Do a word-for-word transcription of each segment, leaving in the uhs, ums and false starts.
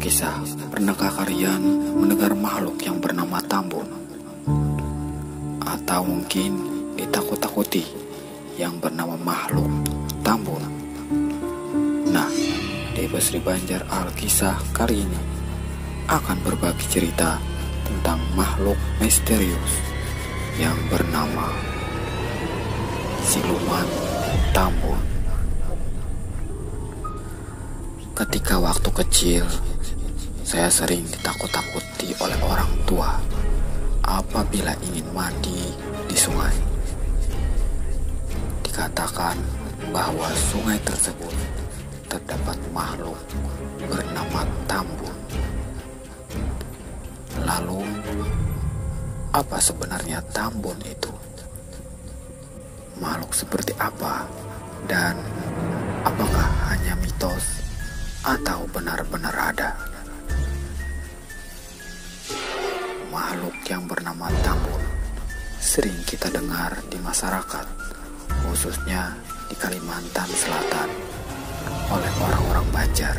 Al-Kisah, pernahkah kalian mendengar makhluk yang bernama Tambun? Atau mungkin ditakut-takuti yang bernama makhluk Tambun? Nah, di episode Banjar Al-Kisah kali ini akan berbagi cerita tentang makhluk misterius yang bernama Siluman Tambun. Ketika waktu kecil, saya sering ditakut-takuti oleh orang tua apabila ingin mandi di sungai. Dikatakan bahwa sungai tersebut terdapat makhluk bernama Tambun. Lalu, apa sebenarnya Tambun itu? Makhluk seperti apa? Dan apakah hanya mitos atau benar-benar ada? Makhluk yang bernama Tambun sering kita dengar di masyarakat, khususnya di Kalimantan Selatan, oleh orang-orang Banjar.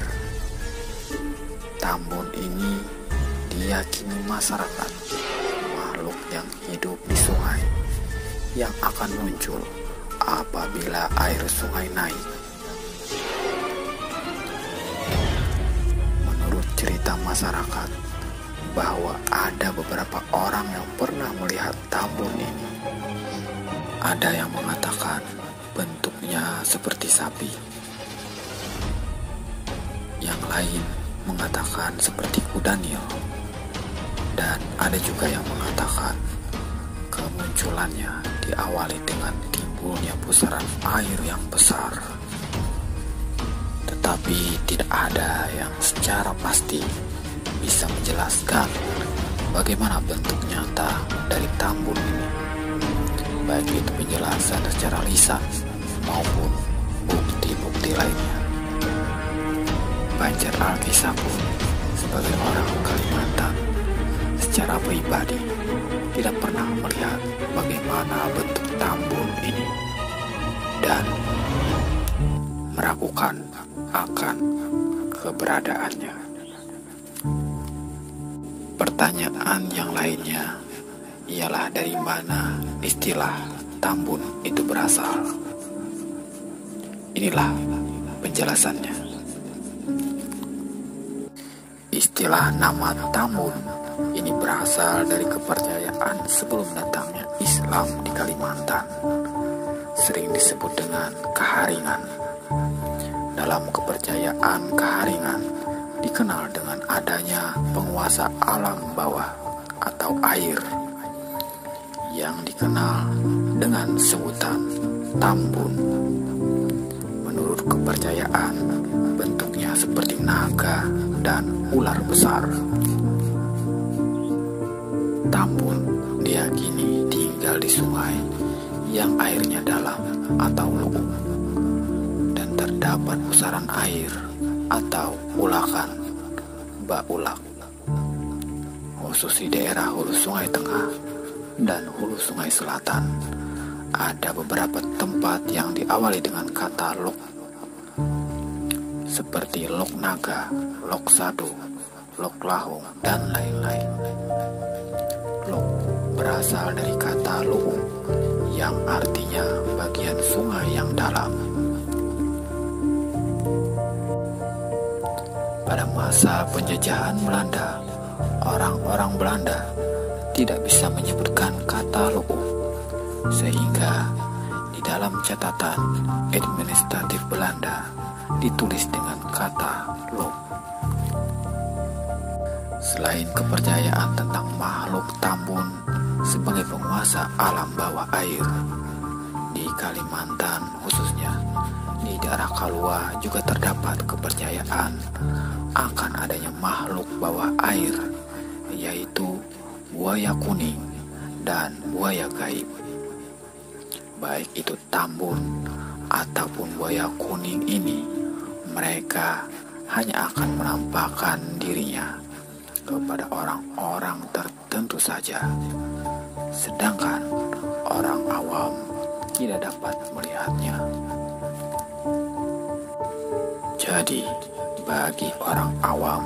Tambun ini diyakini masyarakat makhluk yang hidup di sungai, yang akan muncul apabila air sungai naik. Cerita masyarakat bahwa ada beberapa orang yang pernah melihat Tambun ini. Ada yang mengatakan bentuknya seperti sapi, yang lain mengatakan seperti kuda nil, dan ada juga yang mengatakan kemunculannya diawali dengan timbulnya pusaran air yang besar. Tapi tidak ada yang secara pasti bisa menjelaskan bagaimana bentuk nyata dari Tambun ini, baik itu penjelasan secara lisan maupun bukti-bukti lainnya. Banjar Al-Kisah pun sebagai orang Kalimantan secara pribadi tidak pernah melihat bagaimana bentuk Tambun ini dan meragukan akan keberadaannya. Pertanyaan yang lainnya ialah dari mana istilah Tambun itu berasal. Inilah penjelasannya. Istilah nama Tambun ini berasal dari kepercayaan sebelum datangnya Islam di Kalimantan, sering disebut dengan Kaharingan. Dalam kepercayaan Kaharingan dikenal dengan adanya penguasa alam bawah atau air yang dikenal dengan sebutan Tambun. Menurut kepercayaan, bentuknya seperti naga dan ular besar. Tambun diyakini tinggal di sungai yang airnya dalam atau lubuk, terdapat pusaran air atau ulakan bak ulak khusus di daerah Hulu Sungai Tengah dan Hulu Sungai Selatan. Ada beberapa tempat yang diawali dengan kata lok, seperti lok naga, lok sado, lok lahong, dan lain-lain. Lok berasal dari kata luung yang artinya bagian sungai yang dalam. Pada masa penjajahan Belanda, orang-orang Belanda tidak bisa menyebutkan kata luung, sehingga di dalam catatan administratif Belanda ditulis dengan kata lok. Selain kepercayaan tentang makhluk Tambun sebagai penguasa alam bawah air, di Kalimantan khususnya di daerah Kalua juga terdapat kepercayaan akan adanya makhluk bawah air, yaitu buaya kuning dan buaya gaib. Baik itu Tambun ataupun buaya kuning ini, mereka hanya akan menampakkan dirinya kepada orang-orang tertentu saja, sedangkan orang awam tidak dapat melihatnya. Jadi, bagi orang awam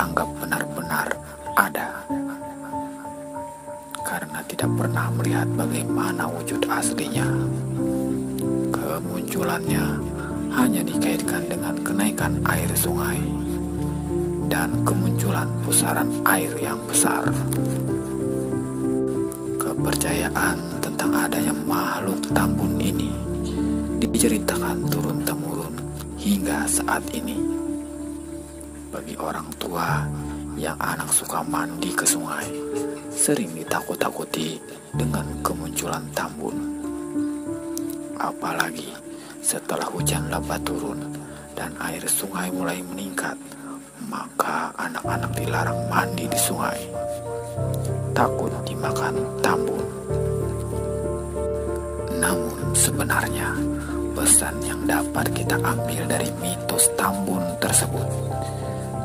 anggap benar-benar ada, karena tidak pernah melihat bagaimana wujud aslinya. Kemunculannya hanya dikaitkan dengan kenaikan air sungai dan kemunculan pusaran air yang besar. Kepercayaan tentang adanya makhluk Tambun ini diceritakan turun-temurun hingga saat ini. Bagi orang tua yang anak suka mandi ke sungai, sering ditakut-takuti dengan kemunculan Tambun. Apalagi setelah hujan lebat turun dan air sungai mulai meningkat, maka anak-anak dilarang mandi di sungai, takut dimakan Tambun. Namun sebenarnya pesan yang dapat kita ambil dari mitos Tambun tersebut,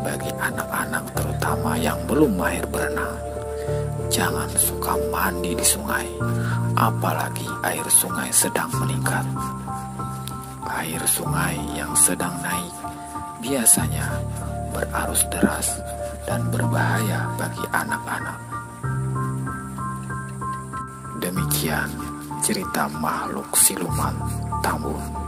bagi anak-anak terutama yang belum mahir berenang, jangan suka mandi di sungai, apalagi air sungai sedang meningkat. Air sungai yang sedang naik biasanya berarus deras dan berbahaya bagi anak-anak. Demikian cerita makhluk siluman Tambun.